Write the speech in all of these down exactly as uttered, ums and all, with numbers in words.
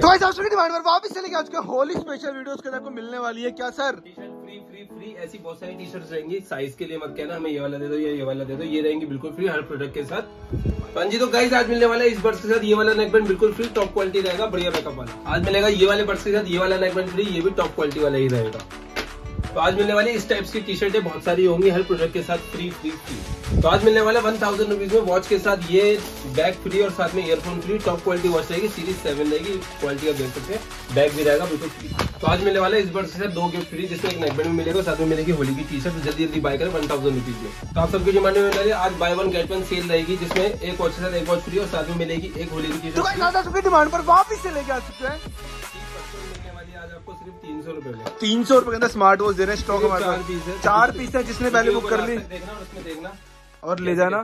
तो इस ऑप्शन की डिमांड पर वापस से लेके आज का होली स्पेशल वीडियोस के अंदर आपको मिलने वाली है। क्या sir, T shirt free free free ऐसी बहुत सारी टी शर्ट रहेंगी। साइज के लिए मत कहना हमें ये वाला दे दो या ये वाला दे दो, ये रहेंगी बिल्कुल फ्री हर प्रोडक्ट के साथ। पंजी तो गाइस आज मिलने वाला है इस बर्ड्स के साथ ये वाला नेकबैंड बिल्कुल फ्री, टॉप क्वालिटी रहेगा, बढ़िया बैकअप वाला। आज मिलेगा ये वाले बर्ड्स के साथ ये वाला नेकबैंड फ्री, ये भी टॉप क्वालिटी वाला ही रहेगा। तो आज मिलने वाली इस टाइप्स की टी शर्टें बहुत सारी होंगी हर प्रोडक्ट के साथ फ्री फ्री फ्री। तो आज मिलने वाला वन थाउजेंड रुपीज में वॉच के साथ ये बैग फ्री और साथ में earphone free, top quality watch रहेगी, सीरीज सेवन रहेगी, क्वालिटी आप देख सकते हैं, बैग भी रहेगा बिल्कुल फ्री। तो आज मिलने वाला इस बर्ड्स के साथ दो गिफ्ट फ्री, जिसमें एक नेकबैंड में मिलेगा, साथ में मिलेगी होली की टी शर्ट। जल्दी जल्दी बाय करें वन थाउजेंड रुपीज में। तो आप सबकी डिमांड में मिले आज buy one get one sale रहेगी, जिसमें एक वॉच के साथ एक वॉच फ्री और साथ में मिलेगी एक होली की टी शर्ट। डिमांड पर वापिस से लेके आ चुके हैं आज आपको सिर्फ तीन सौ रूपये तीन सौ रूपये के अंदर स्मार्ट वॉच दे रहे हैं। स्टॉक हमारे चार पीस है, जिसने पहले बुक कर ली देखना और उसमें देखना और ले जाना।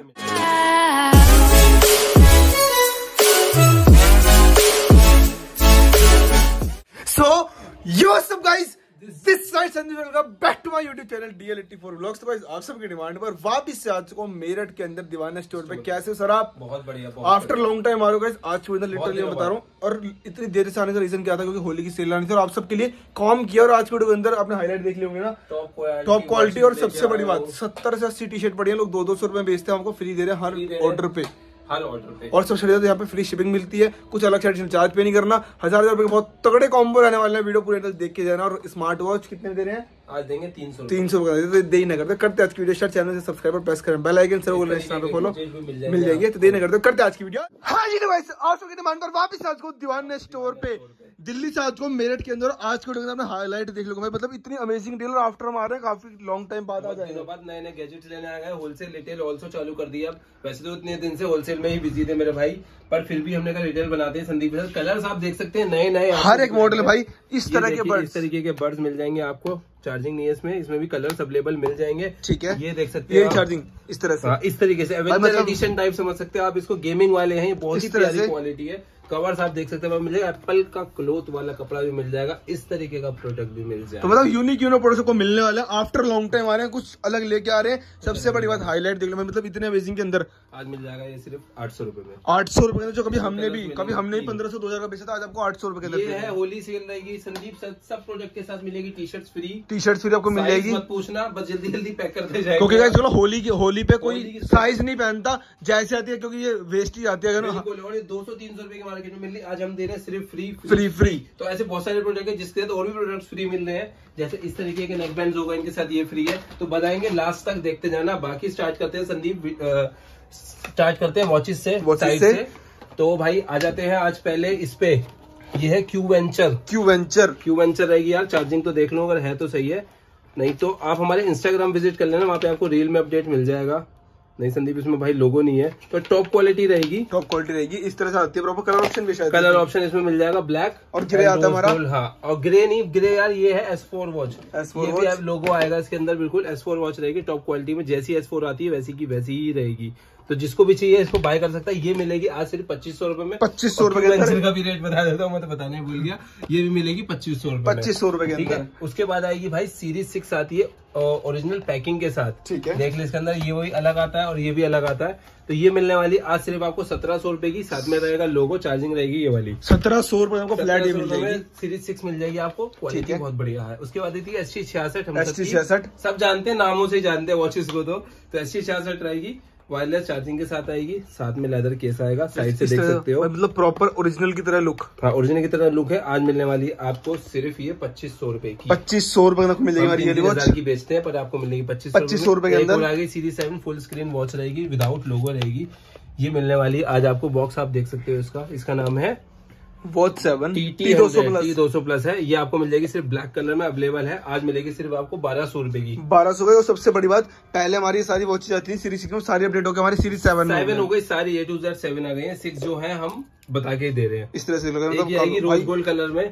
सो यू सब guys, this side Sandeep welcome back to my YouTube channel D L eighty four vlogs. तो गाइस आप सबकी डिमांड पर वापस से आज को मेरठ के अंदर दीवाना स्टोर पे। कैसे हो सर आप? बहुत बढ़िया, आफ्टर लॉन्ग टाइम आ रहे हो गाइस। आज को इधर लिटरली बता रहा हूँ, और इतनी देर से आने का रीजन क्या था, क्योंकि होली की सेल लानी थी और आप सबके लिए काम किया। और आज के वीडियो के अंदर आपने हाईलाइट देख लिए होंगे ना, टॉप क्वालिटी। और सबसे बड़ी बात, सत्तर से अस्सी टी शर्ट पड़ी है, लोग दो दो सौ रुपए बेचते हैं, हमको फ्री दे रहे हैं हर ऑर्डर पे। और सबसे ज्यादा यहाँ पे फ्री शिपिंग मिलती है, कुछ अलग साइड चार्ज पे नहीं करना। हजार रुपए बहुत तगड़े कॉम्बो रहने वाले हैं, वीडियो पूरे देख के जाना। और स्मार्ट वॉच कितने दे रहे हैं आज? देंगे तीन सौ तीन सौ रुपए। दे ही ना करते करते आज की वीडियो, शेयर चैनल से सब्सक्राइब और प्रेस करें बेल आइकन, सर इंस्टा पे फॉलो मिल जाएगी। तो दे ना करते करते आज की वीडियो। हाँ जी भाई, आप सबकी डिमांड पर वापस आज को दीवाना स्टोर पे दिल्ली से आज को मेरठ के अंदर आज को हाईलाइट देख लो। मतलब इतनी अमेजिंग डील, और आफ्टर हम आ रहे हैं काफी लॉन्ग टाइम बाद आ जाएगा। बाद नए नए गैजेट्स लेने आ गए, होलसेल रिटेल ऑल्सो चालू कर दिया। वैसे तो इतने दिन से होलसेल में ही बिजी थे मेरे भाई, पर फिर भी हमने कहा रिटेल बनाते हैं। संदीप सर कलर्स आप देख सकते हैं, नए नए हर एक मॉडल भाई। इस तरह के बर्ड्स, इस तरीके के बर्ड्स मिल जाएंगे आपको। चार्जिंग नहीं है इसमें, इसमें भी कलर्स अवेलेबल मिल जाएंगे। ठीक है, ये देख सकते हैं चार्जिंग इस तरह से। आ, इस तरीके से एवेंजर एडिशन टाइप समझ सकते हैं आप इसको, गेमिंग वाले हैं। बहुत ही प्यारी क्वालिटी है। कवर्स आप देख सकते हैं मिल जाएगा, एप्पल का क्लोथ वाला कपड़ा भी मिल जाएगा, इस तरीके का प्रोडक्ट भी मिल जाएगा। तो मतलब यूनिक यूनिक प्रोडक्ट को मिलने वाला है। आफ्टर लॉन्ग टाइम आ रहे हैं, कुछ अलग लेके आ रहे हैं। सबसे बड़ी बात हाईलाइट देख लो, मतलब इतने अमेजिंग के अंदर आज मिल जाएगा ये सिर्फ आठ सौ रुपए में। आठ सौ रुपए जो कभी हमने भी कभी हमने भी पंद्रह सौ दो हजार का बेचा था, आज आपको आठ सौ रुपए के अंदर। होली सेल रहेगी संदीप सर, सब प्रोडक्ट के साथ मिलेगी T shirt free, T shirt free आपको मिल जाएगी। मत पूछना, बस जल्दी जल्दी पैक करते जाएंगे, क्योंकि चलो होली होली पे कोई साइज नहीं पहनता, जैसे आती है क्योंकि ये वेस्ट ही आती है। दो सौ तीन सौ रुपए के में मिल रही, आज हम दे रहे हैं सिर्फ फ्री फ्री फ्री। तो ऐसे बहुत सारे प्रोडक्ट है जिसके तो और भी प्रोडक्ट्स फ्री मिल रहे हैं, जैसे इस तरीके के नेकबैंड्स होगा, इनके साथ ये फ्री है। तो बताएंगे लास्ट तक देखते जाना। बाकी स्टार्ट करते हैं संदीप, स्टार्ट करते हैं वॉचेस से, साइड से। तो भाई आ जाते हैं आज पहले इस पे, ये है Q venture Q venture Q venture रहेगी यार। चार्जिंग तो देख लो, अगर है तो सही है, नहीं तो आप हमारे इंस्टाग्राम विजिट कर लेना, वहाँ पे आपको रील में अपडेट मिल जाएगा। नहीं संदीप इसमें भाई लोगो नहीं है, तो टॉप क्वालिटी रहेगी, टॉप क्वालिटी रहेगी। इस तरह से आती है प्रॉपर। कलर ऑप्शन भी शायद, कलर ऑप्शन इसमें मिल जाएगा, ब्लैक और ग्रे आता है हमारा। हाँ, और ग्रे नहीं ग्रे यार, ये है एस फोर वॉच, ये भी लोगो आएगा इसके अंदर, बिल्कुल एस फोर वॉच रहेगी टॉप क्वालिटी में। जैसी एस फोर आती है वैसी की वैसी ही रहेगी। तो जिसको भी चाहिए इसको बाय कर सकता है। ये मिलेगी आज सिर्फ पच्चीस सौ रुपए में। पच्चीस सौ रुपए का भी रेट बता देता हूँ, मैं तो बताने भूल गया। ये भी मिलेगी पच्चीस सौ रुपए पच्चीस सौ रुपए ठीक है। उसके बाद आएगी भाई सीरीज सिक्स, आती है ओरिजिनल पैकिंग के साथ, ठीक है। देख लो इसके अंदर, ये वही अलग आता है और ये भी अलग आता है। तो ये मिलने वाली आज सिर्फ आपको सत्रह सौ रुपए की, साथ में रहेगा लोगो, चार्जिंग रहेगी ये वाली। सत्रह सौ रुपए आपको फ्लैट मिल जाएगी, सीरीज सिक्स मिल जाएगी आपको, क्वालिटी बहुत बढ़िया है। उसके बाद देती है एस टी छियासठ, एस टी छियासठ सब जानते हैं, नामों से जानते हैं वॉचेस को। तो एस टी छियासठ रहेगी, वायरलेस चार्जिंग के साथ आएगी, साथ में लेदर केस आएगा, साइड से देख सकते हो, मतलब प्रॉपर ओरिजिनल की तरह लुक। हाँ, ओरिजिनल की तरह लुक है। आज मिलने वाली है आपको सिर्फ ये पच्चीस सौ रुपए की, पच्चीस सौ रुपए तक मिलेगी हमारी ये वॉच की। बेचते हैं पर आपको मिलेगी पच्चीस पच्चीस सौ रुपए के अंदर। आगे series seven full screen watch रहेगी, विदाउट लोगो रहेगी, ये मिलने वाली आज आपको। बॉक्स आप देख सकते हो इसका, इसका नाम है वॉच सेवन टी दो सौ प्लस दो सौ प्लस है। ये आपको मिल जाएगी सिर्फ ब्लैक कलर में, अवेलेबल है। आज मिलेगी सिर्फ आपको बारह सौ रुपए की, बारह सौ। और सबसे बड़ी बात, पहले हमारी सारी वॉचेज आती है सीरीज सिक्स, सारी अपडेट हो गई हमारी सीरीज सेवन सेवन हो गई सारी, ए टू जेड सेवन आ गई है। सिक्स जो है हम बता के दे रहे हैं इस तरह से, रोज गोल्ड कलर में,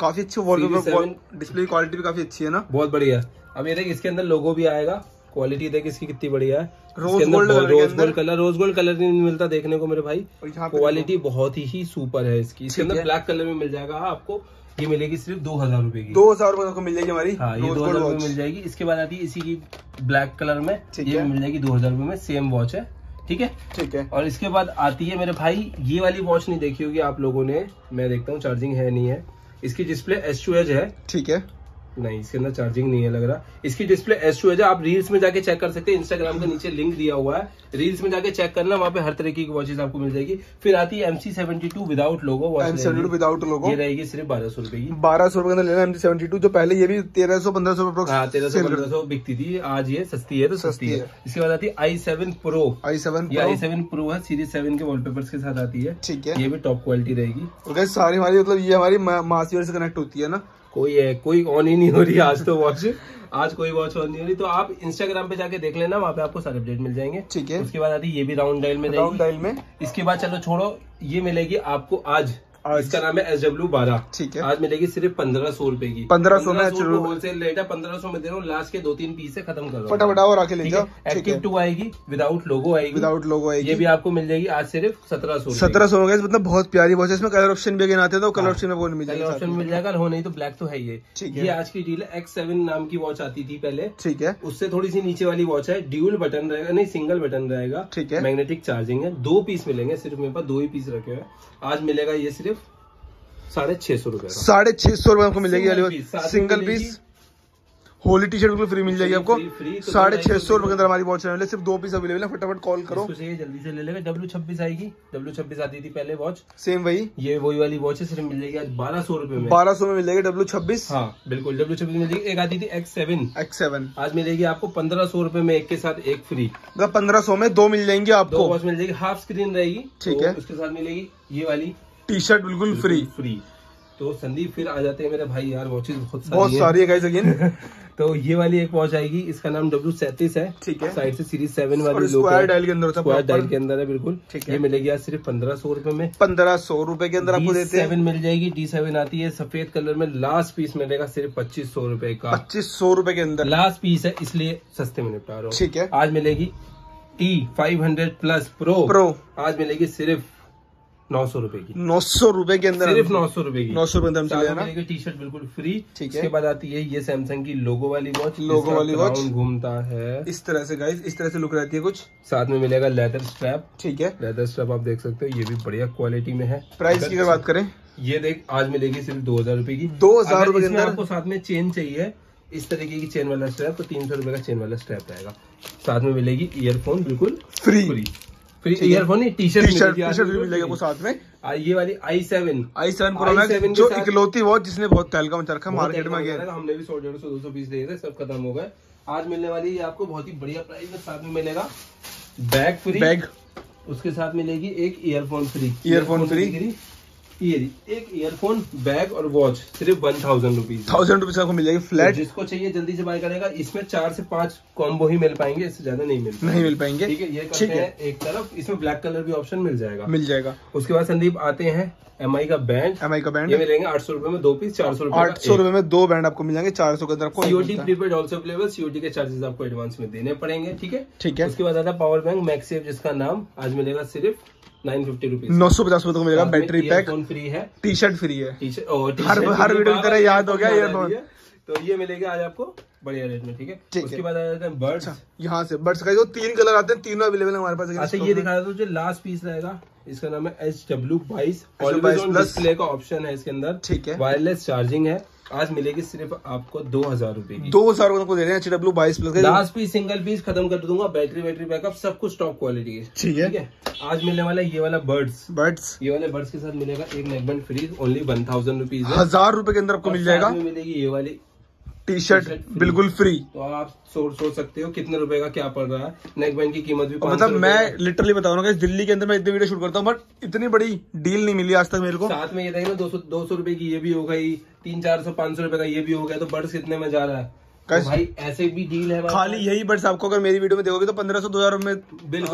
काफी अच्छी डिस्प्ले की क्वालिटी भी काफी अच्छी है ना, बहुत बढ़िया। अब ये देखिए इसके अंदर लोगो भी आएगा, क्वालिटी देख इसकी कितनी बढ़िया है। Rose gold rose gold colour rose gold colour नहीं मिलता देखने को मेरे भाई, क्वालिटी बहुत ही सुपर है इसकी। इसके अंदर ब्लैक कलर में मिल जाएगा आपको, ये मिलेगी सिर्फ दो हजार रुपए की, दो हजार रुपए को मिल जाएगी हमारी। हाँ, ये दो हजार रुपए मिल जाएगी। इसके बाद आती है इसी की ब्लैक कलर में, ये मिल जाएगी दो हजार रुपए में, सेम वॉच है। ठीक है ठीक है। और इसके बाद आती है मेरे भाई ये वाली वॉच, नहीं देखी होगी आप लोगों ने, मैं देखता हूँ चार्जिंग है नहीं है। इसकी डिस्प्ले एच टू एच है, ठीक है, नहीं इसके अंदर चार्जिंग नहीं है लग रहा। इसकी डिस्प्ले एच टू एच है, आप रील्स में जाके चेक कर सकते हैं, इंस्टाग्राम के नीचे लिंक दिया हुआ है, रील्स में जाके चेक करना, वहाँ पे हर तरीके की वॉचेस आपको मिल जाएगी। फिर आती है MC seventy two without logo, M seventy two without logo, ये रहेगी सिर्फ बारह सौ रुपए की, बारह सौ रुपए के अंदर लेना एमसी सेवेंटी टू जो पहले ये भी तेरह सौ पंद्रह सौ रुपए तेरह सौ पंद्रह सौ बिकती थी, आज ये सस्ती है तो सस्ती है। इसके बाद आती है I seven pro, I seven I seven pro है, सीरीज सेवन के वॉलपेपर्स के साथ आती है, ठीक है, ये भी टॉप क्वालिटी रहेगी। सारी हमारी मतलब ये हमारी मासियों से कनेक्ट होती है ना, कोई है कोई ऑन ही नहीं हो रही आज तो वॉच, आज कोई वॉच ऑन नहीं हो रही, तो आप इंस्टाग्राम पे जाके देख लेना, वहाँ पे आपको सारे अपडेट मिल जाएंगे, ठीक है। उसके बाद आती है ये भी राउंड डायल में, राउंड डायल में। इसके बाद चलो छोड़ो, ये मिलेगी आपको आज, आज। इसका नाम है एस डब्ल्यू बारह, ठीक है, आज मिलेगी सिर्फ पंद्रह सौ रूपये की, पंद्रह सौ होलसेल रेट है, पंद्रह सौ में दे रहा हूँ, लास्ट के दो तीन पीस से खत्म करो फटाफट और आके ले जाओ। एक्टिव टू आएगी विदाउट लोगो आएगी, विदाउट लोगो आएगी, ये भी आपको मिल जाएगी आज सिर्फ सत्रह सौ सत्रह सौ मतलब बहुत प्यारी वॉच है, इसमें कलर ऑप्शन भी आते तो कलर ऑप्शन में मिल जाएगा, ऑप्शन मिल जाएगा, हो नहीं तो ब्लैक तो है ये, ठीक है। ये आज की डील है, एक्स सेवन नाम की वॉच आती थी पहले, ठीक है, उससे थोड़ी सी नीचे वाली वॉच है, ड्यूल बटन रहेगा, नहीं सिंगल बटन रहेगा, ठीक है, मैग्नेटिक चार्जिंग है, दो पीस मिलेंगे, सिर्फ मेरे पास दो ही पीस रखे हुए हैं, आज मिलेगा ये सिर्फ साढ़े छह सौ रुपए, साढ़े छह सौ रुपए आपको मिलेगी single piece, Holi T shirt बिल्कुल फ्री मिल जाएगी आपको, साढ़े छह सौ रुपए के अंदर हमारी वॉच है, सिर्फ दो पीस अवेलेबल है, फटाफट कॉल करो जल्दी से ले लेगा। डब्ल्यू छब्बीस आएगी, डब्ल्यू छब्बीस आती थी पहले वॉच, सेम वही, ये वही वाली वॉच है, सिर्फ मिल जाएगी आज बारह सौ रुपए में, बारह सौ में मिल जाएगी डब्ल्यू छब्बीस, हाँ बिल्कुल डब्ल्यू छब्बीस मिल जाएगी। एक आती थी एक्स सेवन, एक्स सेवन आज मिलेगी आपको पंद्रह सौ रुपए में, एक के साथ एक फ्री, मतलब पंद्रह सौ में दो मिल जाएंगे आपको, वॉच मिल जाएगी, हाफ स्क्रीन रहेगी, ठीक है, उसके साथ मिलेगी ये वाली टी शर्ट बिल्कुल फ्री फ्री। तो संदीप फिर आ जाते हैं मेरे भाई, यार वॉचेस बहुत सारी बहुत सारी है गाइस अगेन तो ये वाली एक वॉच आएगी, इसका नाम डब्ल्यू सैंतीस है, ठीक है, साइड से सीरीज सेवन वाली, स्क्वायर डायल के अंदर होता है, स्क्वायर डायल के अंदर है बिल्कुल, ये मिलेगी आज सिर्फ पंद्रह सौ रूपये में, पंद्रह सौ रूपये के अंदर आपको देते हैं। डी सेवन मिल जाएगी, डी सेवन आती है सफेद कलर में, लास्ट पीस मिलेगा सिर्फ पच्चीस सौ रूपये का, पच्चीस सौ रूपये के अंदर लास्ट पीस है, इसलिए सस्ते में निपटा रहा हूँ, ठीक है। आज मिलेगी T five hundred plus pro pro आज मिलेगी सिर्फ नौ सौ रूपये की, नौ सौ रूपये के अंदर, सिर्फ नौ सौ रूपये की, नौ सौ रूपये मिलेगी टी शर्ट बिल्कुल फ्री, ठीक है। इसके बाद आती है ये सैमसंग की लोगो वाली वॉच, लोगो वाली वॉच घूमता है इस तरह से गाइस, इस तरह से लुक रहती है कुछ, साथ में मिलेगा लेदर स्ट्रैप, ठीक है, लेदर स्ट्रैप आप देख सकते हो, ये भी बढ़िया क्वालिटी में है। प्राइस की अगर बात करें, ये देख आज मिलेगी सिर्फ दो हजार रूपये की, दो हजार रूपये के अंदर। आपको साथ में चेन चाहिए इस तरीके की चेन वाला स्ट्रैप, तो तीन सौ रूपये का चेन वाला स्ट्रैप रहेगा, साथ में मिलेगी ईयरफोन बिल्कुल फ्री, ईयरफोन नहीं T shirt, T shirt T shirt भी मिलेगा आपको साथ में। ये वाली I seven, I seven pro जो इकलौती वॉच जिसने बहुत तहलका मचा रखा मार्केट में, गया हमने भी सौ डेढ़ सौ दो सौ पीस दिए थे, सब खत्म हो गए। आज मिलने वाली ये आपको बहुत ही बढ़िया प्राइस में, साथ में मिलेगा बैग फ्री, बैग उसके साथ मिलेगी एक ईयरफोन फ्री, ईयरफोन फ्री एक ईयरफोन बैग और वॉच सिर्फ one thousand rupees thousand rupees आपको मिल जाएगी फ्लैट। जिसको चाहिए जल्दी से बाय करेगा, इसमें चार से पांच कॉम्बो ही मिल पाएंगे, इससे ज्यादा नहीं मिल नहीं मिल पाएंगे, ठीक है। ये करते हैं एक तरफ, इसमें ब्लैक कलर भी ऑप्शन मिल जाएगा मिल जाएगा उसके बाद संदीप आते हैं एम आई का बैंड, एम आई का बैंड ये मिलेंगे आठ सौ रुपए में दो पीस, चार सौ रुपए आठ सौ रुपए में दो बैंड आपको मिल जाएंगे, चार सौ के अंदर। COD prepaid also available, COD के चार्जेस आपको एडवांस में देने पड़ेंगे, ठीक है ठीक है। उसके बाद आता है पावर बैंक मैक्सेव, जिसका नाम आज मिलेगा सिर्फ नाइन फिफ्टी रुपीज, नौ सौ पचास रुपए मिलेगा, बैटरी पैक फ्री है, टी शर्ट फ्री है, टी शर्ट हर हर वीडियो की तरह याद हो गया ईयरफोन, तो ये मिलेगा आज आपको बढ़िया रेट में, ठीक है। उसके बाद आ जाते हैं बर्ड्स, यहाँ से बर्ड्स का जो तीन कलर आते हैं, तीनों अवेलेबल है हमारे पास। अच्छा ये दिखा दो, जो लास्ट पीस रहेगा इसका नाम है एच डब्ल्यू बाईस, डिस्प्ले का ऑप्शन है इसके अंदर, ठीक है, वायरलेस चार्जिंग है, आज मिलेगी सिर्फ आपको दो हजार रूपये की, दो हजार को दे रहे हैं एच डब्ल्यू बाईस plus, last piece single piece खत्म कर दूंगा, बैटरी बैटरी बैकअप सब कुछ टॉप क्वालिटी है, ठीक है। आज मिलने वाला ये वाला बर्ड्स बर्ड्स ये वाले बर्ड्स के साथ मिलेगा एक neckband free, only one thousand rupees, हजार रूपये के अंदर आपको मिल जाएगा। मिलेगी ये वाली टी शर्ट बिल्कुल फ्री, तो आप सोच सोच सकते हो कितने रुपए का क्या पड़ रहा है, नेकबैंड की कीमत भी मतलब मैं लिटरली बता रहा हूँ, दिल्ली के अंदर मैं इतने वीडियो शूट करता हूँ बट इतनी बड़ी डील नहीं मिली आज तक मेरे को। साथ में ये रहेगा दो सौ दो सौ रुपए की ये भी हो गई, तीन चार सौ पाँच सौ रुपए का ये भी हो गया, तो बर्ड्स कितने में जा रहा है तो भाई, ऐसे भी डील है खाली यही बर्ड्स आपको अगर मेरी वीडियो में देखोगे तो पंद्रह सौ दो हजार में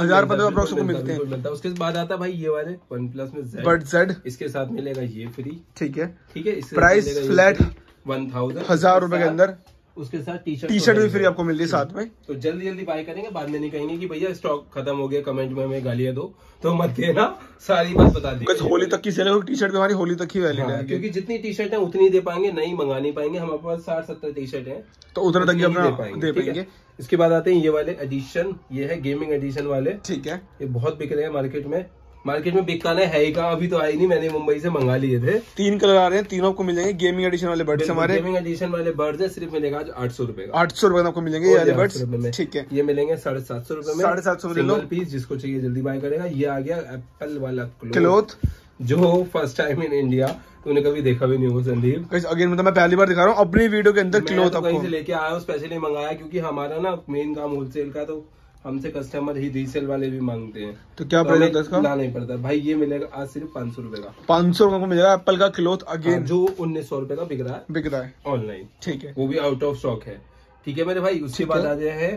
हजार पंद्रह अप्रोक्स को मिलते हैं। उसके बाद आता है भाई ये वाले वन प्लस में बर्ड सेट, इसके साथ मिलेगा ये फ्री, ठीक है ठीक है। प्राइस फ्लैट वन थाउजेंड हजार रुपए के अंदर, उसके साथ टी शर्ट टी शर्ट भी फ्री आपको मिल रही है साथ में। तो जल्दी जल्दी बाय करेंगे, बाद में नहीं कहेंगे कि भैया स्टॉक खत्म हो गया, कमेंट में हमें गालियां दो, तो मत देना, सारी बात बता दी। होली तक की सेल है, टी शर्ट हमारी होली तक ही वैलिड है, क्योंकि जितनी टी शर्ट है उतनी दे पाएंगे, नहीं मंगा नहीं पाएंगे, हमारे पास साठ सत्तर टी शर्ट है तो उतना तक अपना दे पाएंगे। इसके बाद आते हैं ये वाले एडिशन, ये है गेमिंग एडिशन वाले, ठीक है, ये बहुत बिक रहे हैं मार्केट में, मार्केट में बिकाने है ही कहाँ, अभी तो आई नहीं, मैंने मुंबई से मंगा लिए थे। तीन कलर आ रहे हैं, तीनों आपको मिल जाएंगे। गेमिंग एडिशन वाले बर्ड्स हमारे, गेमिंग एडिशन वाले बर्ड्स है सिर्फ मिलेगा आज आठ सौ रुपए, आठ सौ रुपए आपको मिलेंगे ये वाले बर्ड्स में, ठीक है, ये मिलेंगे साढ़े सात सौ रुपए में, साढ़े सात सौ सिंगल पीस, जिसको चाहिए जल्दी बाय करेगा। ये आ गया एप्पल वाला क्लोथ, जो फर्स्ट टाइम इन इंडिया, तूने कभी देखा भी नहीं होगा संदीप, अगेन मतलब मैं पहली बार दिखा रहा हूँ अपनी वीडियो के अंदर। क्लोथ आपको कहीं से लेके आया हूँ, स्पेशली मंगाया, क्योंकि हमारा ना मेन काम होलसेल का, तो हमसे कस्टमर ही रीसेल वाले भी मांगते हैं, तो क्या प्राइस होता है इसका, लाना ही पड़ता है भाई। ये मिलेगा आज सिर्फ पाँच सौ रुपए का, पाँच सौ रुपए को मिलेगा एप्पल का क्लोथ, अगेन जो उन्नीस सौ रुपए का बिक रहा है, बिक रहा है ऑनलाइन, ठीक है, वो भी आउट ऑफ स्टॉक है, ठीक है मेरे भाई। उसके बाद आ जाए है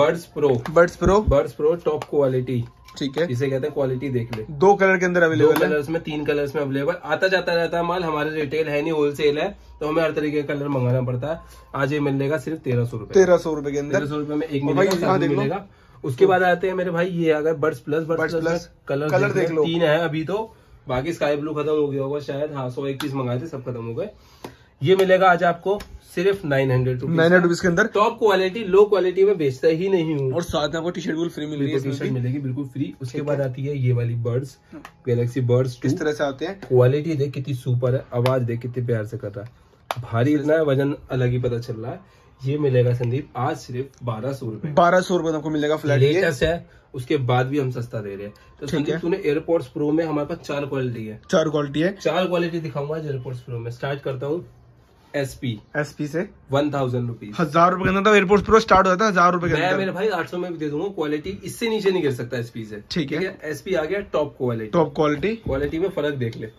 buds pro, buds pro buds pro top quality, ठीक है, इसे कहते हैं क्वालिटी, देख ले, दो कलर के अंदर अवेलेबल, दो कलर्स में, तीन कलर्स में अवेलेबल, आता जाता रहता है माल, हमारे रिटेल है नहीं, होलसेल है, तो हमें हर तरीके का कलर मंगाना पड़ता है। आज ये मिलेगा सिर्फ तेरह सौ रुपए, तेरह सौ रुपए के अंदर, तेरह सौ रुपए में एक मिलेगा। उसके बाद आते हैं मेरे भाई ये आ गए buds plus, buds plus colour, colour देख लो, तीन है अभी तो, बाकी स्काई ब्लू खत्म हो गया होगा शायद, हाँ सौ एक पीस मंगाए थे, सब खत्म हो गए। ये मिलेगा आज आपको सिर्फ nine hundred nine hundred rupees के अंदर, टॉप क्वालिटी, लो क्वालिटी में बेचता ही नहीं हूँ, और साथ आपको टी शर्ट बिल्कुल फ्री मिल रही है, टी शर्ट मिलेगी बिल्कुल फ्री। उसके बाद आती है ये वाली बर्ड्स, गैलेक्सी बर्ड्स, किस तरह से आते हैं, क्वालिटी देख कितनी सुपर है, आवाज देख कितने प्यार से कर रहा है, भारी इतना है, वजन अलग ही पता चल रहा है। ये मिलेगा संदीप आज सिर्फ बारह सौ रुपए, बारह सौ रुपए आपको मिलेगा फ्लैट, लेटेस्ट है, उसके बाद भी हम सस्ता दे रहे हैं। तो संदीप तूने एयरपोर्ट्स प्रो में हमारे पास चार क्वालिटी है, चार क्वालिटी है, चार क्वालिटी दिखाऊंगा एयरपोर्ट्स प्रो में। स्टार्ट करता हूँ एसपी, एसपी से वन थाउजेंड रुपीज, हजार रुपए के अंदर एयरपोर्ट्स प्रो स्टार्ट होता है, हजार रुपए के अंदर मेरे भाई आठ सौ में भी दे दूंगा, क्वालिटी इससे नीचे नहीं गिर सकता एसपी से, ठीक है। एसपी आ गया top quality, top quality, quality में फर्क देख ले,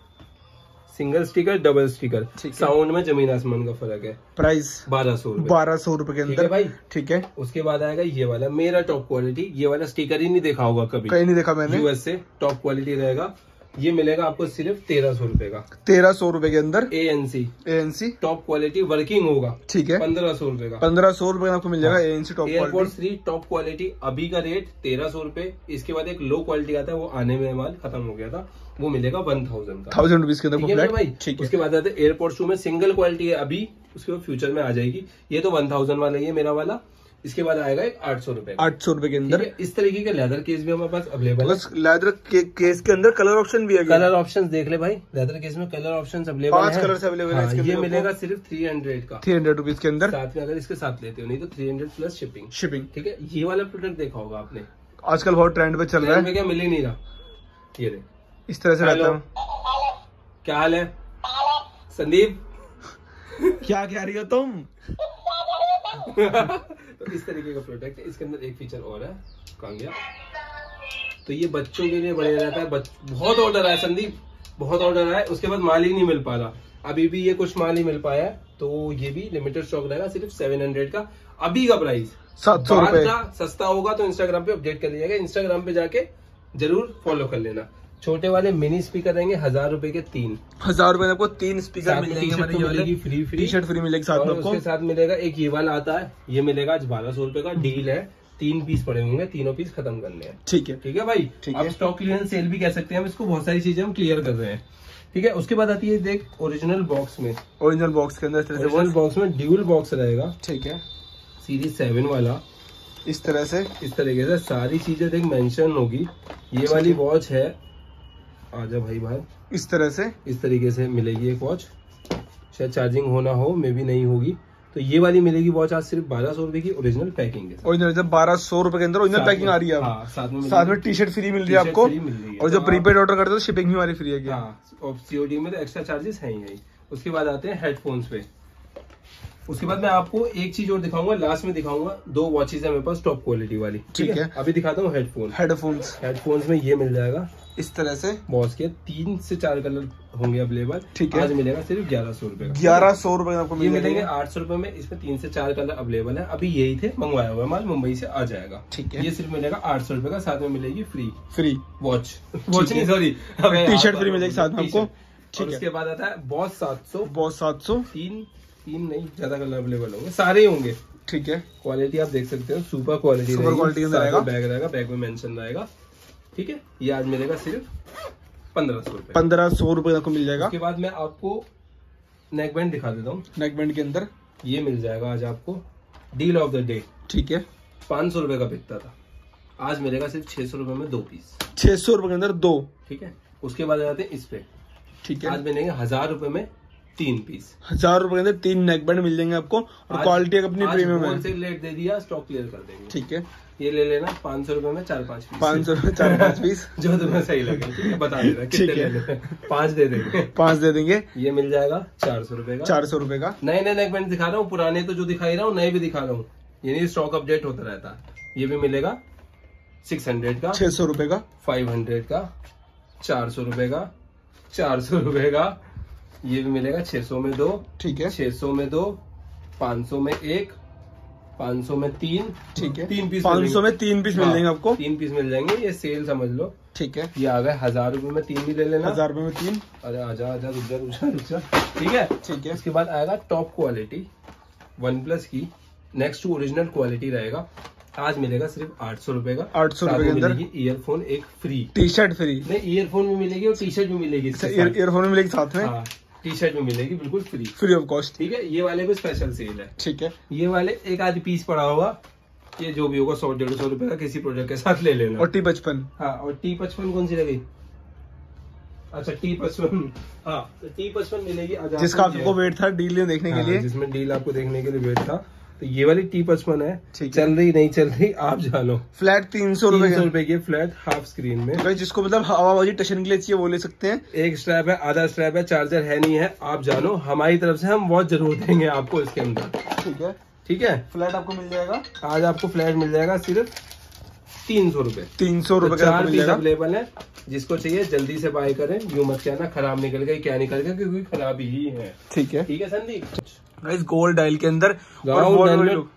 single sticker, double sticker, sound में जमीन आसमान का फर्क है। प्राइस बारह सौ बारह सौ रुपए के अंदर भाई, ठीक है। उसके बाद आएगा ये वाला मेरा टॉप क्वालिटी, ये वाला स्टिकर ही नहीं देखा होगा कभी, कहीं नहीं देखा मैंने, यूएस से टॉप क्वालिटी रहेगा। ये मिलेगा आपको सिर्फ तेरह सौ रूपये का, तेरह सौ रूपये के अंदर। A N C, A N C top quality working होगा, ठीक है, पंद्रह सौ रूपये का, पंद्रह सौ रूपये आपको मिल जाएगा A N C top quality, top quality अभी का रेट तेरह सौ रूपये। इसके बाद एक लो क्वालिटी आता है, वो आने में माल खत्म हो गया था, वो मिलेगा वन थाउजेंड का, थाउजेंड रुपीज के अंदर भाई, ठीक है। उसके बाद आता है एयरपोर्ट्स टू में सिंगल क्वालिटी है अभी, उसके बाद फ्यूचर में आ जाएगी, ये तो वन थाउजेंड वाला ही है मेरा वाला। इसके बाद आएगा आठ सौ रुपए, आठ सौ रुपए के अंदर। इस तरीके का लेदर केस भी हमारे पास अवेलेबल है, लेदर के, केस के अंदर कलर ऑप्शन भी है, कलर ऑप्शन देख ले भाई, लेदर केस में कलर ऑप्शन अवेलेबल है, पांच कलर अवेलेबल है। हाँ, इसके ये मिलेगा सिर्फ थ्री हंड्रेड का, थ्री हंड्रेड रुपीज के अंदर, साथ में अगर इसके साथ लेते हो, नहीं तो three hundred plus shipping, shipping ठीक है। ये वाला प्रोडक्ट देखा होगा आपने, आजकल बहुत ट्रेंड पे चल रहा है, क्या मिल ही नहीं रहा, ये इस तरह से रहता हूँ। क्या हाल है संदीप, क्या कह रही हो तुम, तो इस तरीके का प्रोडक्ट है। इसके अंदर एक फीचर और है, कहाँ गया, तो ये बच्चों के लिए बढ़िया रहता है, बच... बहुत ऑर्डर आया संदीप, बहुत ऑर्डर आया, उसके बाद माल ही नहीं मिल पा रहा, अभी भी ये कुछ माल ही मिल पाया, तो ये भी लिमिटेड स्टॉक रहेगा सिर्फ सेवन हंड्रेड का, अभी का प्राइस सात सौ रुपए का। सस्ता होगा तो इंस्टाग्राम पे अपडेट कर लीजिएगा, इंस्टाग्राम पे जाके जरूर फॉलो कर लेना। छोटे वाले मिनी स्पीकर रहेंगे हजार रुपए के, तीन हजार रुपए में आपको तीन स्पीकर मिल जाएंगे, free free T shirt free मिलेगी साथ में आपको, उसके साथ मिलेगा एक ये वाला आता है, ये मिलेगा आज बारह सौ रुपए का, डील है, तीन पीस पड़े होंगे, तीनों पीस खत्म करने हैं, ठीक है, ठीक है भाई, ठीक है, स्टॉक क्लियरेंस सेल भी कह सकते हैं हम इसको, बहुत सारी चीजें हम क्लियर कर रहे हैं, ठीक है। उसके बाद आती है देख ओरिजिनल बॉक्स में, ओरिजिनल बॉक्स के अंदर, ओरिजिनल बॉक्स में ड्यूल बॉक्स रहेगा, ठीक है, सीरीज सेवन वाला, इस तरह से, इस तरीके से सारी चीजें देख मेंशन होगी। ये वाली वॉच है, आजा भाई भाई, इस तरह से, इस तरीके से मिलेगी एक वॉच, शायद चार्जिंग होना हो, मे भी नहीं होगी, तो ये वाली मिलेगी वॉच आज सिर्फ बारह सौ रुपए की, ओरिजिनल पैकिंग है, ओरिजिनल बारह सौ रुपए के अंदर ओरिजिनल पैकिंग आ रही है, हाँ, साथ में साथ में टी शर्ट फ्री मिल रही है आपको, और जो प्रीपेड ऑर्डर करते हो शिपिंग भी हमारी फ्री है, और सीओडी में तो एक्स्ट्रा चार्जेस है ही। उसके बाद आते हैं हेडफोन्स पे, उसके बाद मैं आपको एक चीज और दिखाऊंगा, लास्ट में दिखाऊंगा, दो वॉचेस है मेरे पास टॉप क्वालिटी वाली, ठीक है, है अभी दिखाता हूँ हेडफोन, हेडफोन्स हेडफोन्स में ये मिल जाएगा इस तरह से, बॉस के तीन से चार कलर होंगे अवेलेबल, ठीक है, आज मिलेगा सिर्फ ग्यारह सौ रुपए, ग्यारह सौ रुपए आपको मिलेंगे, आठ सौ रुपए में, इसमें तीन से चार कलर अवेलेबल है, अभी यही थे मंगवाया हुआ माल, मुंबई से आ जाएगा, ठीक है। ये सिर्फ मिलेगा आठ सौ रुपए का, साथ में मिलेगी फ्री फ्री वॉच वॉच नहीं सॉरी टी शर्ट फ्री मिलेगी साथ में आपको। उसके बाद आता है बॉस सात सौ, बॉस सात सौ तीन तीन नहीं ज्यादा कलर अवेलेबल होंगे, सारे ही होंगे। ठीक है, क्वालिटी आप देख सकते हो, सुपर क्वालिटी सुपर क्वालिटी रहेगा, बैग रहेगा, बैग में मेंशन रहेगा। ठीक है, ये आज मिलेगा सिर्फ पंद्रह सौ रुपए पंद्रह सौ रुपए तक मिल जाएगा। उसके बाद मैं आपको नेकबैंड दिखा देता हूँ। नेकबैंड के अंदर ये मिल जाएगा आज आपको, डील ऑफ द डे। ठीक है, पाँच सौ रुपए का बिकता था, आज मिलेगा सिर्फ छह सौ रुपए में दो पीस, छह सौ रुपए के अंदर दो। ठीक है, उसके बाद जाते हैं इस पे। ठीक है, आज मिलेंगे हजार रुपए में तीन पीस, हजार रुपए के अंदर तीन नेकबैंड मिल जाएंगे आपको, और क्वालिटी अपनी प्रीमियम है। होलसेल रेट दे दिया, स्टॉक क्लियर कर देंगे। ठीक है, ये ले लेना पाँच सौ रुपए में चार पाँच पीस, पाँच सौ रुपए चार पाँच पीस जो तुम्हें सही लगे बता देना। ठीक है, पाँच दे देंगे, पाँच दे देंगे। ये मिल जाएगा चार सौ रुपए का, चार सौ रुपए का। नए नए नेकबैंड दिखा रहा हूँ, पुराने तो जो दिखाई रहा हूँ नए भी दिखा रहा हूँ, यानी स्टॉक अपडेट होता रहता है। ये भी मिलेगा सिक्स हंड्रेड का, छह सौ रुपए का, फाइव हंड्रेड का, चार सौ रुपए का, चार सौ रुपए का। ये भी मिलेगा छह सौ में दो। ठीक है, छह सौ में दो, पाँच सौ में एक, पाँच सौ में तीन। ठीक है, तीन पीस, पाँच सौ में तीन पीस मिल जाएंगे आपको, तीन पीस मिल जाएंगे। ये सेल समझ लो। ठीक है, ये आ गए हजार रुपए में तीन भी ले लेना, हजार रुपए में तीन। अरे आजा आजा, रुझा रुझा रुझा। ठीक है, ठीक है। इसके बाद आएगा टॉप क्वालिटी वन प्लस की, नेक्स्ट टू ओरिजिनल क्वालिटी रहेगा। आज मिलेगा सिर्फ आठ सौ रूपये का, आठ सौ रूपये के अंदर ईयरफोन एक फ्री, टी शर्ट फ्री, नहीं ईयरफोन भी मिलेगी और टी शर्ट भी मिलेगी, ईयरफोन भी मिलेगी साथ में, टी शर्ट भी मिलेगी बिल्कुल फ्री, फ्री ऑफ कॉस्ट। ठीक है, ये वाले पे स्पेशल सेल है। ठीक है, ये वाले एक आधी पीस पड़ा होगा, ये जो भी होगा सौ डेढ़ सौ रूपये का, किसी प्रोडक्ट के साथ ले लेना। और टी पचपन, हाँ, और टी पचपन कौन सी लगी? अच्छा टी पचपन, हाँ तो टी पचपन मिलेगी, जिसका आपको वेट था डील में देखने के लिए, जिसमें डील आपको देखने के लिए वेट था, तो ये वाली टी पचपन है। चल रही नहीं चल रही आप जानो। फ्लैट तीन सौ रुपए की, फ्लैट हाफ स्क्रीन में, तो जिसको मतलब हवाबाजी टशन के लिए चाहिए वो ले सकते हैं। एक स्ट्रैप है, आधा स्ट्रैप है, चार्जर है नहीं है आप जानो, हमारी तरफ से हम बहुत जरूर देंगे आपको इसके अंदर। ठीक है, ठीक है, फ्लैट आपको मिल जाएगा, आज आपको फ्लैट मिल जाएगा सिर्फ तीन सौ रूपये, तीन सौ रूपये का अवेलेबल है। जिसको चाहिए जल्दी से बाय करें, यूं मत कहना खराब निकल गई, क्या निकल गया, क्योंकि खराब ही है। ठीक है, ठीक है संदीप, इस गोल्ड डायल के अंदर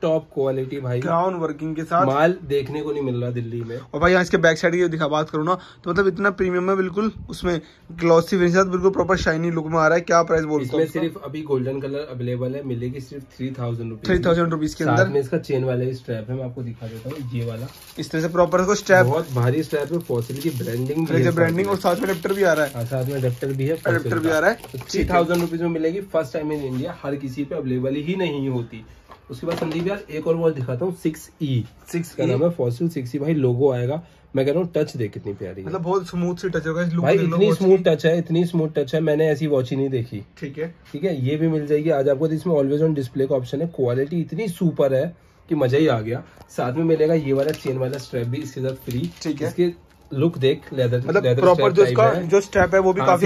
टॉप क्वालिटी भाई, क्राउन वर्किंग के साथ माल देखने को नहीं मिल रहा दिल्ली में। और भाई यहाँ इसके बैक साइड की दिखा बात करूँ ना, तो मतलब इतना प्रीमियम है, बिल्कुल उसमें ग्लॉसी फिनिश के साथ बिल्कुल प्रॉपर शाइनी लुक में आ रहा है। क्या प्राइस बोल रहे हैं? सिर्फ अभी गोल्डन कलर अवेलेबल है, मिलेगी सिर्फ three thousand rupees, three thousand rupees के अंदर। इसका चेन वाला स्ट्रैप है, मैं आपको दिखा देता हूँ, ये वाला इस तरह से प्रॉपर को स्ट्रैप, बहुत भारी स्ट्रैप है, फॉसिल की ब्रांडिंग ब्रांडिंग और साथ में अडैप्टर भी आ रहा है, आ, साथ में अडैप्टर भी है, अडैप्टर भी आ रहा है। थ्री थाउजेंड रुपीज में मिलेगी, फर्स्ट टाइम इन इंडिया, हर किसी पे अवेलेबल ही नहीं होती। उसके बाद संदीप यार एक और वॉच दिखाता हूँ, सिक्स ई सिक्स का नाम है, फॉसिल सिक्स ई। भाई लोगो आएगा, मैं कह रहा हूँ टच दे कितनी प्यारी है, मतलब बहुत स्मूथ सी टच होगा भाई, इतनी स्मूथ टच है, इतनी स्मूथ टच है मैंने ऐसी वॉच ही नहीं देखी। ठीक है, ठीक है, ये भी मिल जाएगी आज आपको, इसमें ऑलवेज ऑन डिस्प्ले का ऑप्शन है। क्वालिटी इतनी सुपर है कि मजा ही आ गया। साथ में मिलेगा ये वाला चेन वाला स्ट्रैप भी इसके साथ फ्री। ठीक है, इसके लुक देख, लेदर मतलब प्रॉपर जो इसका जो स्ट्रैप है वो भी काफी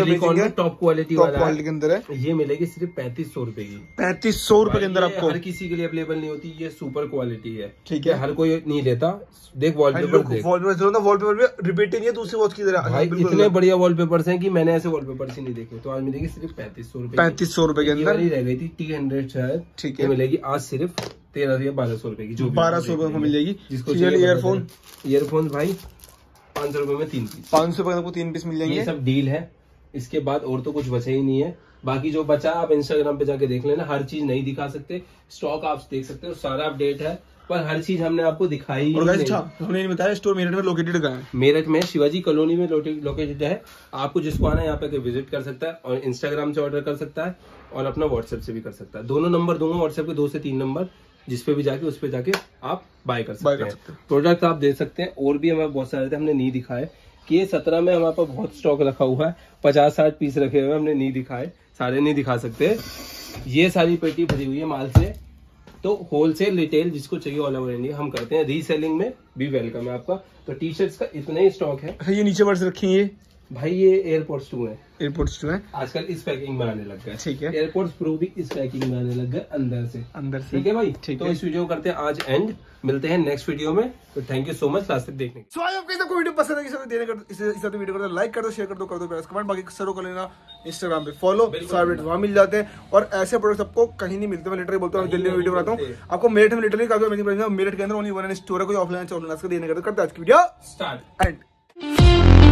टॉप क्वालिटी वाला के अंदर है। ये मिलेगी सिर्फ पैंतीस सौ रुपए की, पैंतीस सौ रुपए के अंदर आपको, हर किसी के लिए अवेलेबल नहीं होती, ये सुपर क्वालिटी है। ठीक है, हर कोई नहीं लेता। देख वॉलपेपर, वॉलपेपर वॉलपेपर में रिपीट नहीं है दूसरी वॉच की तरह, इतने बढ़िया वॉलपेपर्स हैं कि मैंने ऐसे वॉलपेपर्स ही नहीं देखे। तो आज मिलेगी सिर्फ पैंतीस सौ रुपए, पैंतीस सौ रुपए के अंदर ही रह गई थी टी हंड्रेड शायद। ठीक है, मिलेगी आज सिर्फ तेरह या बारह सौ रुपए की, जो बारह सौ रुपए को मिल जाएगी। जिसको ईयरफोन ईयरफोन भाई पाँच सौ रुपए में तीन पीस, पाँच सौ रुपए में तीन पीस मिल जाएंगे। ये सब डील है, इसके बाद और तो कुछ बचा ही नहीं है। बाकी जो बचा आप इंस्टाग्राम पे जाके देख लेना, हर चीज नहीं दिखा सकते, स्टॉक आप देख सकते हो, सारा अपडेट है, पर हर चीज हमने आपको दिखाई और नहीं। हमने नहीं बताया स्टोर मेरठ में लोकेटेड कहाँ है? मेरठ में शिवाजी कॉलोनी में लोकेटेड है। आपको जिसको आना है यहाँ पे विजिट कर सकता है, और इंस्टाग्राम से ऑर्डर कर सकता है, और अपना व्हाट्सएप से भी कर सकता है। दोनों नंबर दूंगा व्हाट्सएप के, दो से तीन नंबर, जिसपे भी जाके उस पे जाके आप बाय कर सकते हैं, प्रोडक्ट आप दे सकते हैं। और भी हमारे बहुत सारे थे हमने नहीं दिखाए, कि ये सत्रह में हमारे पास बहुत स्टॉक रखा हुआ है, पचास साठ पीस रखे हुए हमने नहीं दिखाए, सारे नहीं दिखा सकते। ये सारी पेटी भरी हुई है माल से, तो होलसेल रिटेल जिसको चाहिए ऑल ओवर इंडिया हम करते हैं, रीसेलिंग में भी वेलकम है आपका। तो टी शर्ट्स का इतना ही स्टॉक है। ये नीचे वर्ष रखी है भाई, ये एयरपोर्ट्स टू है, एयरपोर्ट्स टू है आजकल इस पैकिंग बनाने लग गए। ठीक है, एयरपोर्ट्स प्रो भी इस पैकिंग बनाने लग गए अंदर से, अंदर से। ठीक है भाई, ठीक है, तो इस वीडियो करते हैं आज एंड, मिलते हैं नेक्स्ट वीडियो में। तो thank you so much last तक देखने। सो आज आपको सबको वीडियो पसंद है, इसे देने कर इसे इस वीडियो को लाइक कर दो, शेयर कर दो, कर दो प्लस कमेंट, बाकी सरो कर लेना इंस्टाग्राम पे फॉलो, सारे वहाँ मिल जाते हैं। और ऐसे प्रोडक्ट आपको कहीं नहीं मिलते, मैं लिटरली बोलता हूँ, दिल्ली में वीडियो बनाता हूँ आपको, मेरठ में लिटरली काफी, मेरठ के अंदर ओनली वन स्टोर है, कोई ऑफलाइन ऑनलाइन देने कर दो। करते आज की वीडियो स्टार्ट एंड।